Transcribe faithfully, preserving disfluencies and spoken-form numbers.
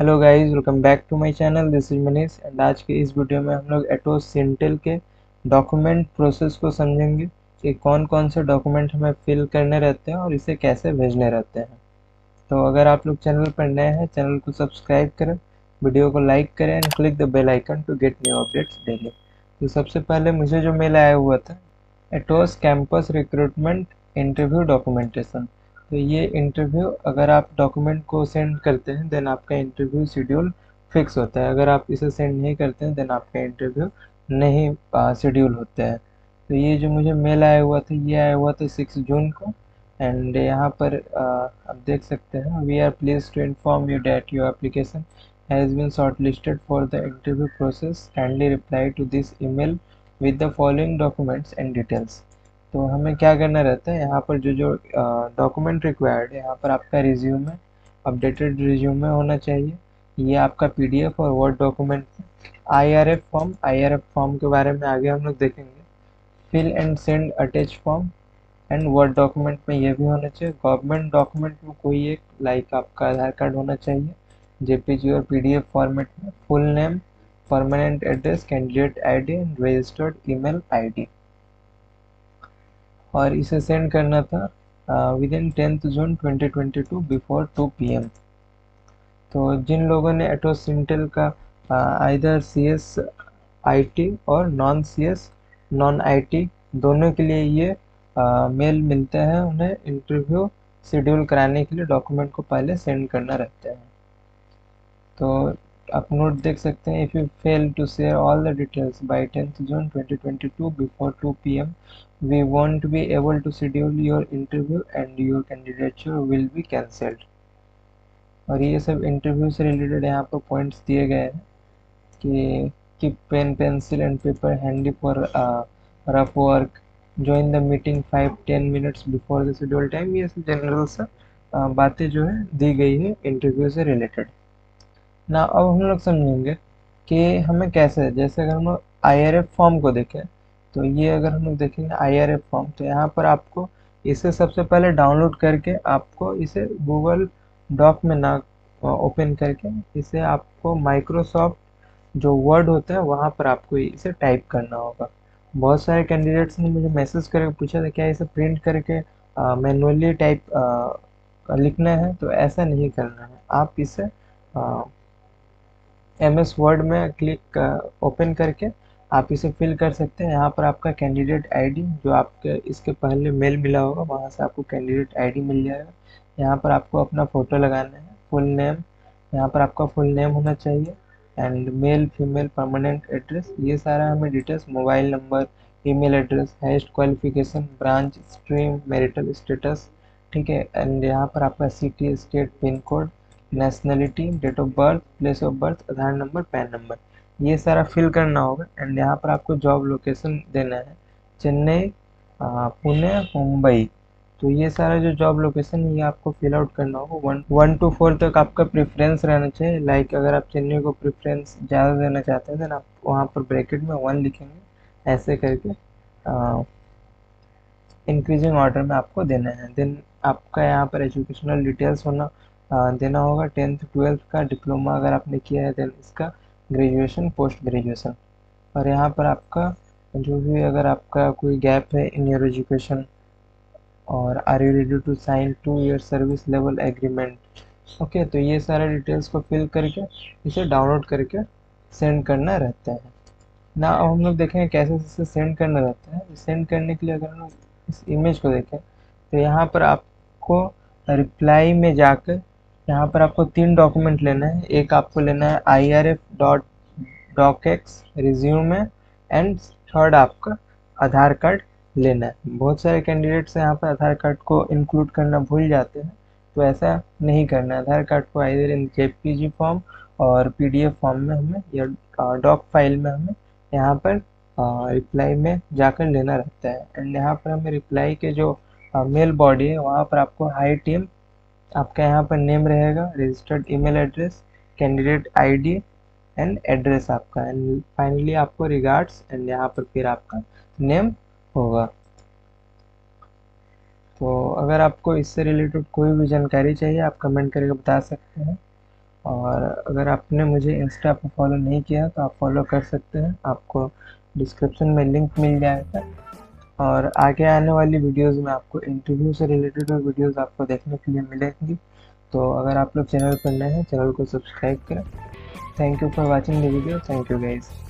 Hello guys, welcome back to my channel. This is Manish and आज के इस video में हम लोग एटोस सिंटेल के डॉक्यूमेंट प्रोसेस को समझेंगे कि कौन कौन से डॉक्यूमेंट हमें फिल करने रहते हैं और इसे कैसे भेजने रहते हैं। तो अगर आप लोग चैनल पर नए हैं, चैनल को सब्सक्राइब करें, वीडियो को लाइक करें and click the bell icon to get new updates daily. तो सबसे पहले मुझे जो मेल आया हुआ था, Atos campus recruitment interview documentation. तो ये इंटरव्यू, अगर आप डॉक्यूमेंट को सेंड करते हैं देन आपका इंटरव्यू शेड्यूल फिक्स होता है। अगर आप इसे सेंड नहीं करते हैं देन आपका इंटरव्यू नहीं शेड्यूल होते हैं। तो ये जो मुझे मेल आया हुआ था, ये आया हुआ था सिक्स जून को। एंड यहाँ पर आ, आप देख सकते हैं, we are please to inform you that your application has been shortlisted for the interview process, kindly reply to this email with the following documents and details. तो हमें क्या करना रहता है, यहाँ पर जो जो डॉक्यूमेंट रिक्वायर्ड है, यहाँ पर आपका रिज्यूमे, अपडेटेड रिज्यूमे होना चाहिए। ये आपका पीडीएफ और वर्ड डॉक्यूमेंट है। आईआरएफ फॉर्म, आईआरएफ फॉर्म के बारे में आगे हम लोग देखेंगे। Fill and send attach form and word document में ये भी होना चाहिए। गवर्नमेंट डॉक्यूमेंट में कोई एक, लाइक आपका आधार कार्ड होना चाहिए जेपीजी और पीडीएफ फॉर्मेट में। Full name, permanent address, candidate ID and registered email ID. और इसे सेंड करना था within tenth June twenty twenty two before two P M. तो जिन लोगों ने एटोस सिंटेल का आइदर सीएस आईटी और नॉन सीएस नॉन आईटी दोनों के लिए ये आ, मेल मिलते हैं, उन्हें इंटरव्यू शेड्यूल कराने के लिए डॉक्यूमेंट को पहले सेंड करना रहता है। तो आप नोट देख सकते हैं, if you fail to share all the details by tenth June twenty twenty two before two P M we won't be able to schedule your interview and your candidature will be cancelled। और ये सब interview से related यहाँ पर points दिए गए हैं कि keep pen pencil and paper handy for rough work, join the meeting five ten minutes before the schedule time. ये सब जनरल सा बातें जो है दी गई है इंटरव्यू से रिलेटेड। ना अब हम लोग समझेंगे कि हमें कैसे, जैसे अगर हम लोग आई आर एफ फॉर्म को देखें, तो ये अगर हम लोग देखेंगे आई आर एफ फॉर्म, तो यहाँ पर आपको इसे सबसे पहले डाउनलोड करके, आपको इसे गूगल डॉक में ना ओपन करके, इसे आपको माइक्रोसॉफ्ट जो वर्ड होता है वहाँ पर आपको इसे टाइप करना होगा। बहुत सारे कैंडिडेट्स ने मुझे मैसेज करके पूछा था क्या इसे प्रिंट करके मैनुअली टाइप लिखना है। तो ऐसा नहीं करना है, आप इसे एम एस वर्ड में क्लिक ओपन करके आप इसे फिल कर सकते हैं। यहाँ पर आपका कैंडिडेट आईडी, जो आपके इसके पहले मेल मिला होगा वहाँ से आपको कैंडिडेट आईडी मिल जाएगा। यहाँ पर आपको अपना फ़ोटो लगाना है। फुल नेम, यहाँ पर आपका फुल नेम होना चाहिए and mail, female, permanent address, ये सारा हमें details, mobile number, email address, highest qualification, branch, stream, marital status, ठीक है। एंड यहाँ पर आपका city, state, pin code, nationality, date of birth, place of birth, Aadhaar number, PAN number, ये सारा फिल करना होगा। एंड यहाँ पर आपको जॉब लोकेशन देना है, चेन्नई, पुणे, मुंबई। तो ये सारा जो जॉब लोकेशन ये आपको फिल आउट करना होगा। वन वन टू फोर तक आपका प्रेफरेंस रहना चाहिए। लाइक अगर आप चेन्नई को प्रेफरेंस ज़्यादा देना चाहते हैं तो आप वहाँ पर ब्रैकेट में वन लिखेंगे, ऐसे करके इंक्रीजिंग ऑर्डर में आपको देना है। देन आपका यहाँ पर एजुकेशनल डिटेल्स होना आ, देना होगा, टेंथ ट्वेल्थ का, डिप्लोमा अगर आपने किया है देन इसका, ग्रेजुएशन, पोस्ट ग्रेजुएशन। और यहाँ पर आपका जो भी, अगर आपका कोई गैप है इन योर एजुकेशन, और are you ready to sign two year service level agreement, okay. तो ये सारे डिटेल्स को फिल करके इसे डाउनलोड करके सेंड करना रहता है ना। अब हम लोग देखेंगे कैसे इसे सेंड करना रहता है। सेंड करने के लिए अगर हम इस इमेज को देखें, तो यहाँ पर आपको रिप्लाई में जाकर यहाँ पर आपको तीन डॉक्यूमेंट लेना है। एक आपको लेना है I R F dot docx resume and third आपका आधार कार्ड लेना है। बहुत सारे कैंडिडेट्स यहाँ पर आधार कार्ड को इंक्लूड करना भूल जाते हैं, तो ऐसा नहीं करना है। आधार कार्ड को आइदर इन जेपीजी फॉर्म और पीडीएफ फॉर्म में हमें, या डॉक फाइल में हमें यहाँ पर रिप्लाई में जाकर लेना रहता है। एंड यहाँ पर हमें रिप्लाई के जो मेल बॉडी है वहाँ पर आपको हाई टीम, आपका यहाँ पर नेम रहेगा, registered email address, candidate ID and address आपका, एंड फाइनली आपको रिगार्ड्स, एंड यहाँ पर फिर आपका नेम होगा। तो अगर आपको इससे रिलेटेड कोई भी जानकारी चाहिए आप कमेंट करके बता सकते हैं। और अगर आपने मुझे इंस्टा पर फॉलो नहीं किया तो आप फॉलो कर सकते हैं, आपको डिस्क्रिप्शन में लिंक मिल जाएगा। और आगे आने वाली वीडियोस में आपको इंटरव्यू से रिलेटेड वीडियोस आपको देखने के लिए मिलेंगी। तो अगर आप लोग चैनल पर नए हैं, चैनल को सब्सक्राइब करें। Thank you for watching the video. Thank you guys.